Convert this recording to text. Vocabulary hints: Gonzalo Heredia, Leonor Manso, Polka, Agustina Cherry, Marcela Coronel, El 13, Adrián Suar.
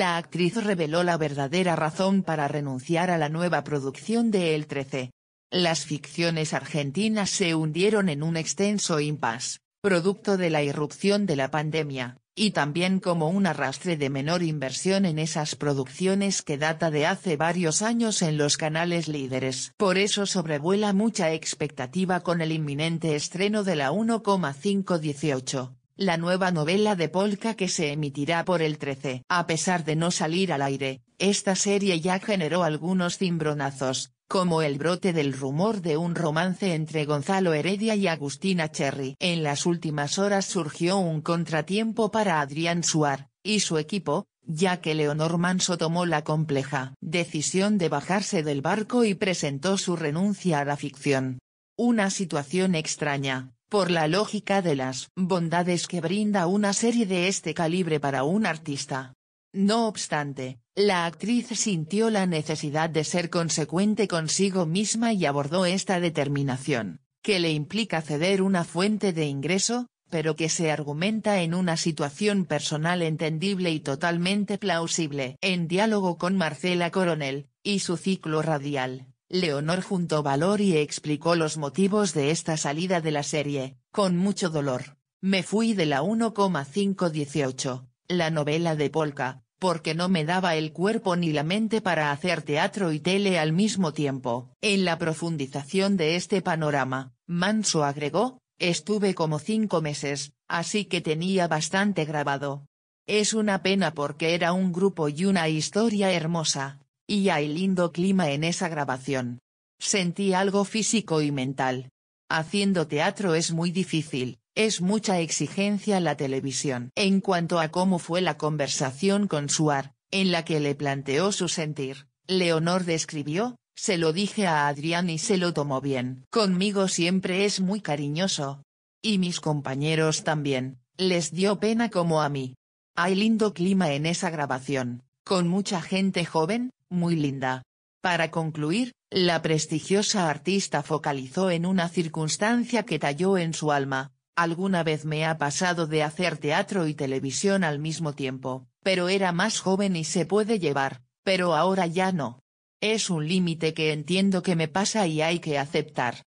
la actriz reveló la verdadera razón para renunciar a la nueva producción de El 13. Las ficciones argentinas se hundieron en un extenso impasse, producto de la irrupción de la pandemia, y también como un arrastre de menor inversión en esas producciones que data de hace varios años en los canales líderes. Por eso sobrevuela mucha expectativa con el inminente estreno de la 1,518, la nueva novela de Polka que se emitirá por El 13. A pesar de no salir al aire, esta serie ya generó algunos cimbronazos, como el brote del rumor de un romance entre Gonzalo Heredia y Agustina Cherry. En las últimas horas surgió un contratiempo para Adrián Suar y su equipo, ya que Leonor Manso tomó la compleja decisión de bajarse del barco y presentó su renuncia a la ficción. Una situación extraña, por la lógica de las bondades que brinda una serie de este calibre para un artista. No obstante, la actriz sintió la necesidad de ser consecuente consigo misma y abordó esta determinación, que le implica ceder una fuente de ingreso, pero que se argumenta en una situación personal entendible y totalmente plausible. En diálogo con Marcela Coronel, y su ciclo radial, Leonor juntó valor y explicó los motivos de esta salida de la serie. Con mucho dolor, me fui de la 1,518. La novela de Polka, porque no me daba el cuerpo ni la mente para hacer teatro y tele al mismo tiempo. En la profundización de este panorama, Manso agregó, estuve como 5 meses, así que tenía bastante grabado. Es una pena porque era un grupo y una historia hermosa, y hay lindo clima en esa grabación. Sentí algo físico y mental. Haciendo teatro es muy difícil. Es mucha exigencia la televisión. En cuanto a cómo fue la conversación con Suar, en la que le planteó su sentir, Leonor describió, se lo dije a Adrián y se lo tomó bien. Conmigo siempre es muy cariñoso. Y mis compañeros también, les dio pena como a mí. Hay lindo clima en esa grabación, con mucha gente joven, muy linda. Para concluir, la prestigiosa artista focalizó en una circunstancia que talló en su alma. Alguna vez me ha pasado de hacer teatro y televisión al mismo tiempo, pero era más joven y se puede llevar, pero ahora ya no. Es un límite que entiendo que me pasa y hay que aceptar.